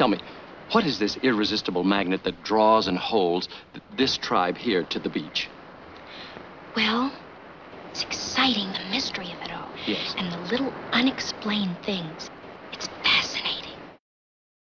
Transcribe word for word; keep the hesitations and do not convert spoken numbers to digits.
Tell me, what is this irresistible magnet that draws and holds th this tribe here to the beach? Well, it's exciting, the mystery of it all. Yes. And the little unexplained things.